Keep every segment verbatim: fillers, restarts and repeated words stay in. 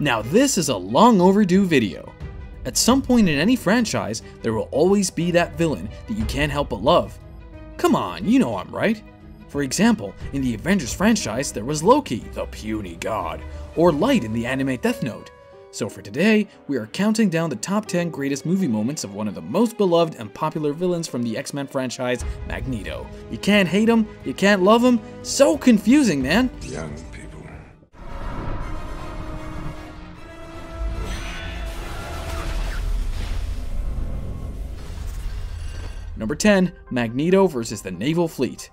Now this is a long overdue video. At some point in any franchise, there will always be that villain that you can't help but love. Come on, you know I'm right. For example, in the Avengers franchise there was Loki, the puny god, or Light in the anime Death Note. So for today, we are counting down the top ten greatest movie moments of one of the most beloved and popular villains from the X-Men franchise, Magneto. You can't hate him, you can't love him, so confusing, man! Young people. Number ten, Magneto versus the Naval Fleet.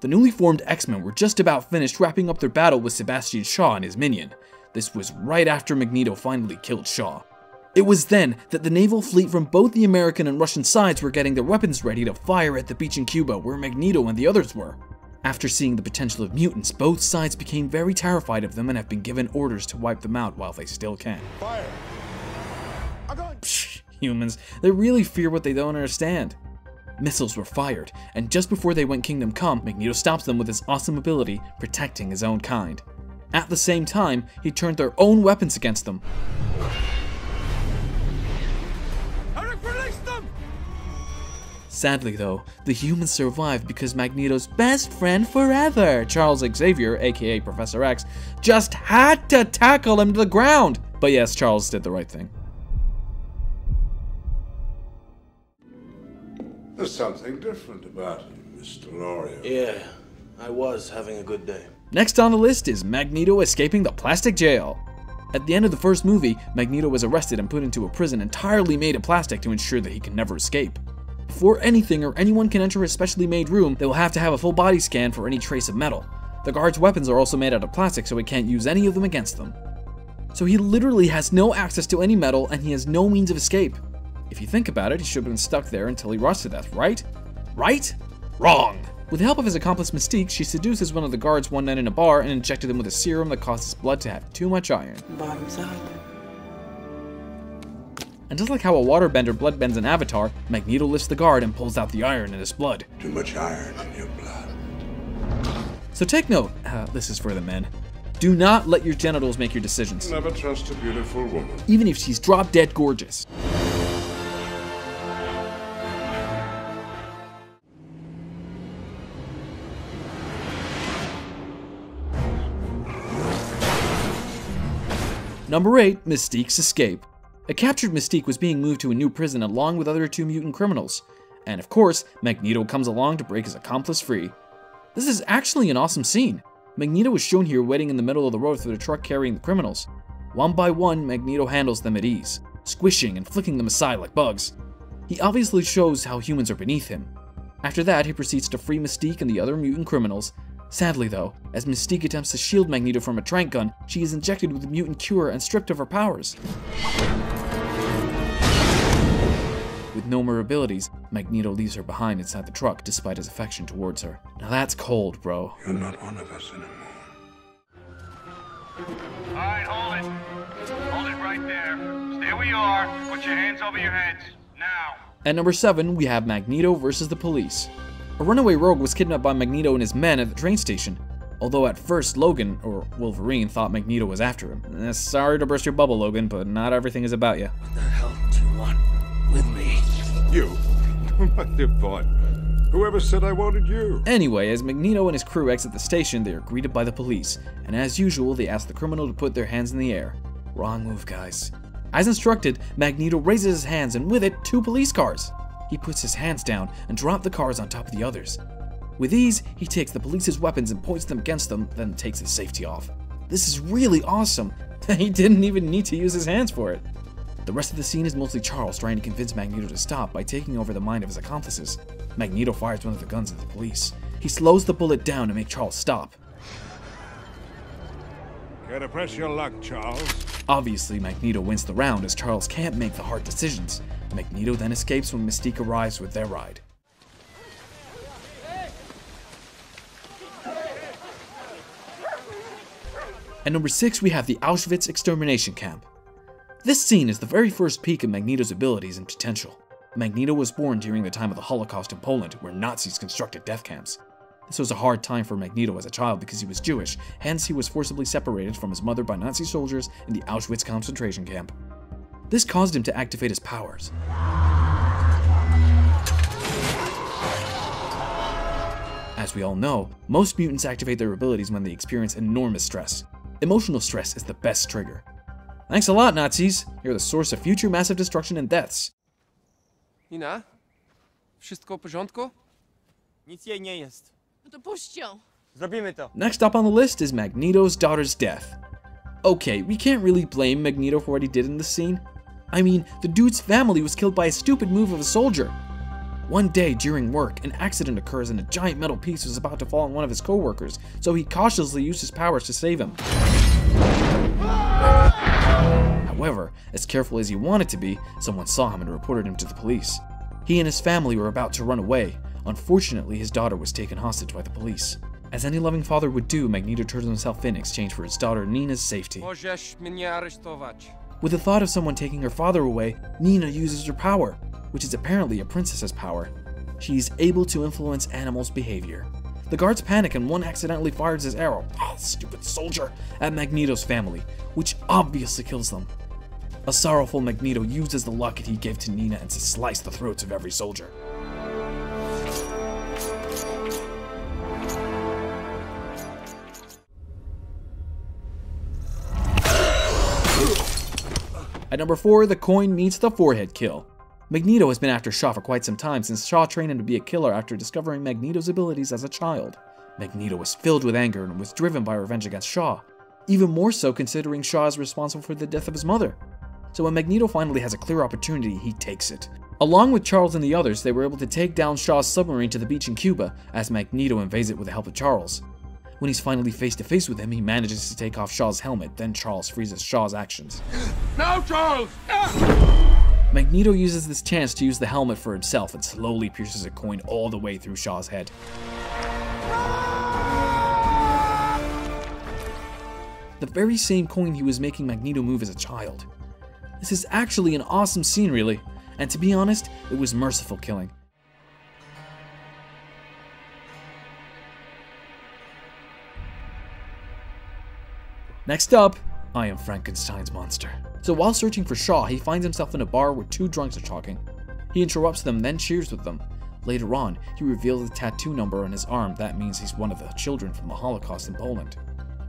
The newly formed X-Men were just about finished wrapping up their battle with Sebastian Shaw and his minion. This was right after Magneto finally killed Shaw. It was then that the naval fleet from both the American and Russian sides were getting their weapons ready to fire at the beach in Cuba where Magneto and the others were. After seeing the potential of mutants, both sides became very terrified of them and have been given orders to wipe them out while they still can. Fire. I'm going. Psh, humans, they really fear what they don't understand. Missiles were fired, and just before they went Kingdom Come, Magneto stops them with his awesome ability, protecting his own kind. At the same time, he turned their own weapons against them. Eric, release them! Sadly though, the humans survived because Magneto's best friend forever, Charles Xavier, aka Professor X, just had to tackle him to the ground! But yes, Charles did the right thing. There's something different about you, Mister Lorio. Yeah, I was having a good day. Next on the list is Magneto escaping the plastic jail. At the end of the first movie, Magneto was arrested and put into a prison entirely made of plastic to ensure that he can never escape. Before anything or anyone can enter a specially made room, they will have to have a full body scan for any trace of metal. The guard's weapons are also made out of plastic, so he can't use any of them against them. So he literally has no access to any metal and he has no means of escape. If you think about it, he should have been stuck there until he rots to death, right? Right? Wrong! With the help of his accomplice Mystique, she seduces one of the guards one night in a bar and injected him with a serum that caused his blood to have too much iron. Bottoms up. And just like how a waterbender bloodbends an avatar, Magneto lifts the guard and pulls out the iron in his blood. Too much iron in your blood. So take note, uh, this is for the men. Do not let your genitals make your decisions. Never trust a beautiful woman. Even if she's drop dead gorgeous. Number eight, Mystique's escape. A captured Mystique was being moved to a new prison along with other two mutant criminals. And of course, Magneto comes along to break his accomplice free. This is actually an awesome scene. Magneto is shown here waiting in the middle of the road for the truck carrying the criminals. One by one, Magneto handles them at ease, squishing and flicking them aside like bugs. He obviously shows how humans are beneath him. After that, he proceeds to free Mystique and the other mutant criminals. Sadly though, as Mystique attempts to shield Magneto from a trank gun, she is injected with a mutant cure and stripped of her powers. With no more abilities, Magneto leaves her behind inside the truck despite his affection towards her. Now that's cold, bro. You're not one of us anymore. Alright, hold it. Hold it right there. There we are. Put your hands over your heads. Now. At number seven, we have Magneto versus the police. A runaway rogue was kidnapped by Magneto and his men at the train station, although at first Logan, or Wolverine, thought Magneto was after him. Eh, sorry to burst your bubble, Logan, but not everything is about you. What the hell do you want with me? You? What the fuck? Whoever said I wanted you? Anyway, as Magneto and his crew exit the station, they are greeted by the police, and as usual, they ask the criminal to put their hands in the air. Wrong move, guys. As instructed, Magneto raises his hands, and with it, two police cars. He puts his hands down and drops the cars on top of the others. With ease, he takes the police's weapons and points them against them, then takes his safety off. This is really awesome. He didn't even need to use his hands for it. The rest of the scene is mostly Charles trying to convince Magneto to stop by taking over the mind of his accomplices. Magneto fires one of the guns at the police. He slows the bullet down to make Charles stop. Gotta press your luck, Charles. Obviously, Magneto wins the round as Charles can't make the hard decisions. Magneto then escapes when Mystique arrives with their ride. At number six, we have the Auschwitz extermination camp. This scene is the very first peak of Magneto's abilities and potential. Magneto was born during the time of the Holocaust in Poland, where Nazis constructed death camps. This was a hard time for Magneto as a child because he was Jewish, hence he was forcibly separated from his mother by Nazi soldiers in the Auschwitz concentration camp. This caused him to activate his powers. As we all know, most mutants activate their abilities when they experience enormous stress. Emotional stress is the best trigger. Thanks a lot, Nazis! You're the source of future massive destruction and deaths. Nina? Wszystko w porządku? Nic jej nie jest. Next up on the list is Magneto's daughter's death. Okay, we can't really blame Magneto for what he did in this scene. I mean, the dude's family was killed by a stupid move of a soldier. One day during work, an accident occurs and a giant metal piece was about to fall on one of his co-workers, so he cautiously used his powers to save him. However, as careful as he wanted to be, someone saw him and reported him to the police. He and his family were about to run away. Unfortunately, his daughter was taken hostage by the police. As any loving father would do, Magneto turned himself in exchange for his daughter Nina's safety. With the thought of someone taking her father away, Nina uses her power, which is apparently a princess's power. She is able to influence animals' behavior. The guards panic and one accidentally fires his arrow, oh, stupid soldier, at Magneto's family, which obviously kills them. A sorrowful Magneto uses the locket he gave to Nina and to slice the throats of every soldier. At number four, the coin meets the forehead kill. Magneto has been after Shaw for quite some time since Shaw trained him to be a killer after discovering Magneto's abilities as a child. Magneto was filled with anger and was driven by revenge against Shaw, even more so considering Shaw is responsible for the death of his mother. So when Magneto finally has a clear opportunity, he takes it. Along with Charles and the others, they were able to take down Shaw's submarine to the beach in Cuba as Magneto invades it with the help of Charles. When he's finally face to face with him, he manages to take off Shaw's helmet, then Charles freezes Shaw's actions. Now, Charles! Ah! Magneto uses this chance to use the helmet for himself and slowly pierces a coin all the way through Shaw's head. The very same coin he was making Magneto move as a child. This is actually an awesome scene, really, and to be honest, it was merciful killing. Next up, I am Frankenstein's monster. So while searching for Shaw, he finds himself in a bar where two drunks are talking. He interrupts them, then cheers with them. Later on, he reveals the tattoo number on his arm. That means he's one of the children from the Holocaust in Poland.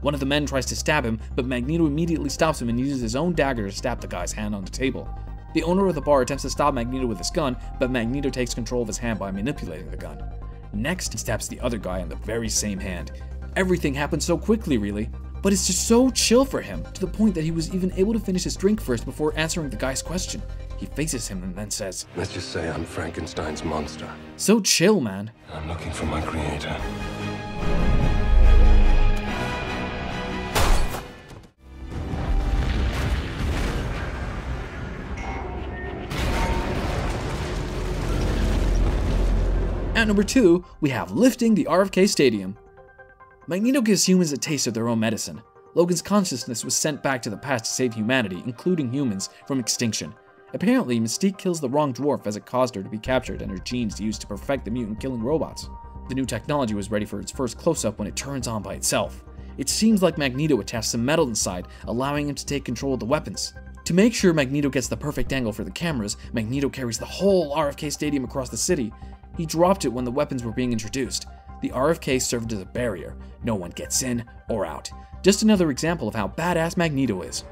One of the men tries to stab him, but Magneto immediately stops him and uses his own dagger to stab the guy's hand on the table. The owner of the bar attempts to stop Magneto with his gun, but Magneto takes control of his hand by manipulating the gun. Next, he stabs the other guy on the very same hand. Everything happens so quickly, really. But it's just so chill for him, to the point that he was even able to finish his drink first before answering the guy's question. He faces him and then says, "Let's just say I'm Frankenstein's monster." So chill, man. I'm looking for my creator. At number two, we have lifting the R F K Stadium. Magneto gives humans a taste of their own medicine. Logan's consciousness was sent back to the past to save humanity, including humans, from extinction. Apparently, Mystique kills the wrong dwarf as it caused her to be captured and her genes used to perfect the mutant killing robots. The new technology was ready for its first close-up when it turns on by itself. It seems like Magneto attached some metal inside, allowing him to take control of the weapons. To make sure Magneto gets the perfect angle for the cameras, Magneto carries the whole R F K Stadium across the city. He dropped it when the weapons were being introduced. The R F K served as a barrier. No one gets in or out. Just another example of how badass Magneto is.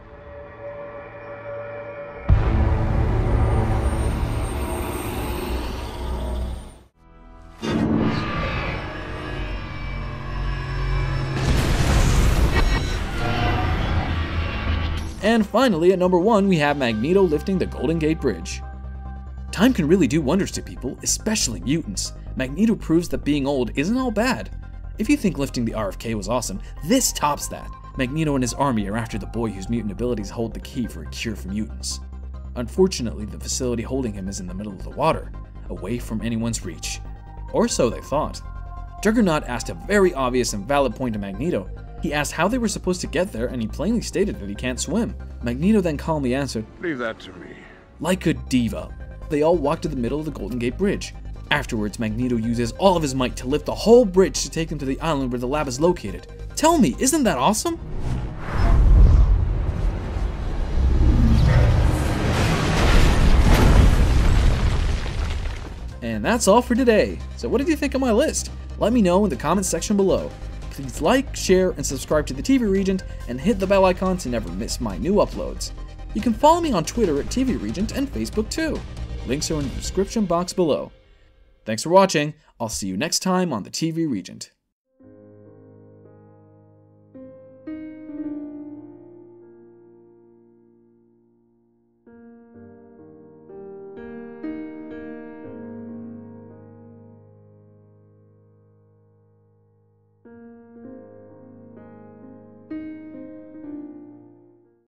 And finally, at number one, we have Magneto lifting the Golden Gate Bridge. Time can really do wonders to people, especially mutants. Magneto proves that being old isn't all bad. If you think lifting the R F K was awesome, this tops that. Magneto and his army are after the boy whose mutant abilities hold the key for a cure for mutants. Unfortunately, the facility holding him is in the middle of the water, away from anyone's reach. Or so they thought. Juggernaut asked a very obvious and valid point to Magneto. He asked how they were supposed to get there, and he plainly stated that he can't swim. Magneto then calmly answered, "Leave that to me." Like a diva, they all walk to the middle of the Golden Gate Bridge. Afterwards, Magneto uses all of his might to lift the whole bridge to take them to the island where the lab is located. Tell me, isn't that awesome? And that's all for today. So what did you think of my list? Let me know in the comments section below. Please like, share, and subscribe to the T V Regent, and hit the bell icon to never miss my new uploads. You can follow me on Twitter at T V Regent and Facebook too. Links are in the description box below. Thanks for watching. I'll see you next time on the T V Regent.